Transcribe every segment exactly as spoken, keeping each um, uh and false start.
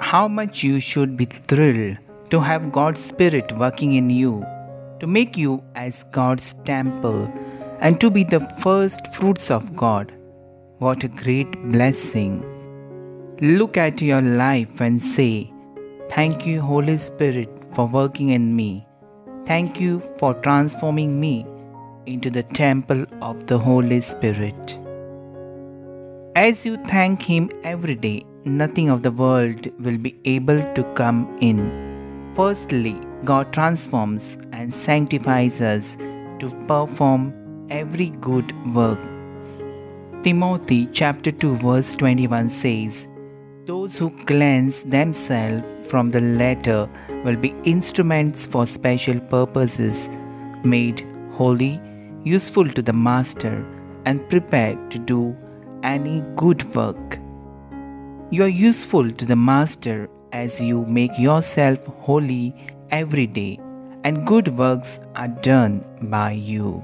how much you should be thrilled to have God's Spirit working in you, to make you as God's temple, and to be the first fruits of God. What a great blessing! Look at your life and say, "Thank you, Holy Spirit, for working in me. Thank you for transforming me into the temple of the Holy Spirit." As you thank Him every day, nothing of the world will be able to come in. Firstly, God transforms and sanctifies us to perform every good work. Timothy chapter two verse twenty-one says, "Those who cleanse themselves from the latter will be instruments for special purposes, made holy, useful to the master, and prepared to do any good work." You are useful to the master as you make yourself holy every day, and good works are done by you.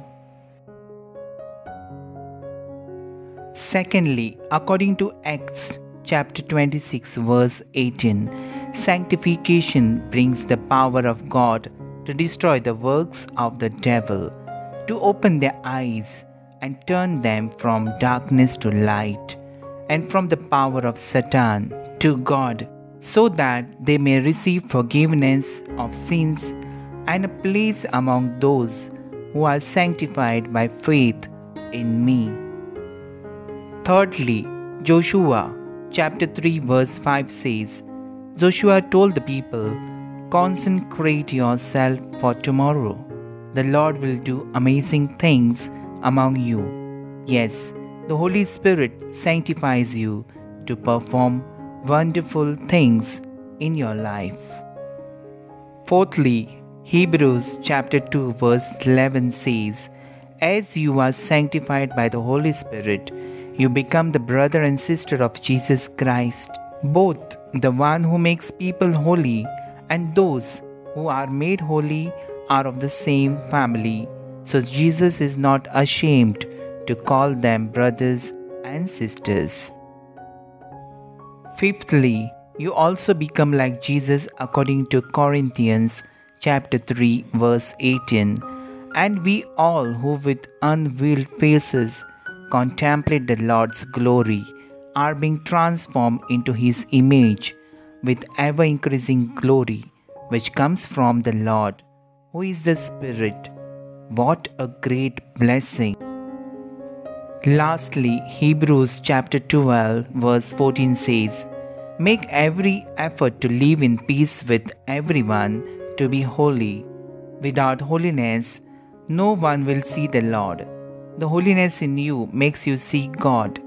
Secondly, according to Acts chapter twenty-six verse eighteen, sanctification brings the power of God to destroy the works of the devil, to open their eyes and turn them from darkness to light, and from the power of Satan to God, so that they may receive forgiveness of sins and a place among those who are sanctified by faith in me. Thirdly, Joshua chapter three verse five says, Joshua told the people, "Consecrate yourself for tomorrow. The Lord will do amazing things among you. Yes, the Holy Spirit sanctifies you to perform wonderful things in your life." Fourthly, Hebrews chapter two verse eleven says, "As you are sanctified by the Holy Spirit, you become the brother and sister of Jesus Christ, both the one who makes people holy and those who are made holy are of the same family. So Jesus is not ashamed to call them brothers and sisters." Fifthly, you also become like Jesus according to Corinthians chapter three verse eighteen. "And we all who with unveiled faces contemplate the Lord's glory are being transformed into His image with ever-increasing glory, which comes from the Lord, who is the Spirit." What a great blessing! Lastly, Hebrews chapter twelve verse fourteen says, "Make every effort to live in peace with everyone, to be holy. Without holiness, no one will see the Lord. The holiness in you makes you see God.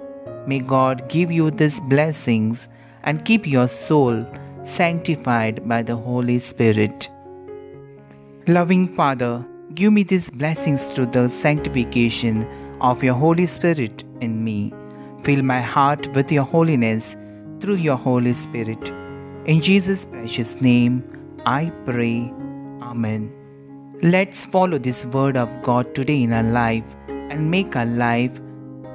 May God give you these blessings and keep your soul sanctified by the Holy Spirit." Loving Father, give me these blessings through the sanctification of your Holy Spirit in me. Fill my heart with your holiness through your Holy Spirit. In Jesus' precious name, I pray. Amen. Let's follow this word of God today in our life and make our life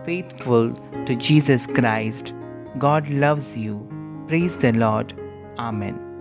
faithful to Jesus Christ. God loves you. Praise the Lord. Amen.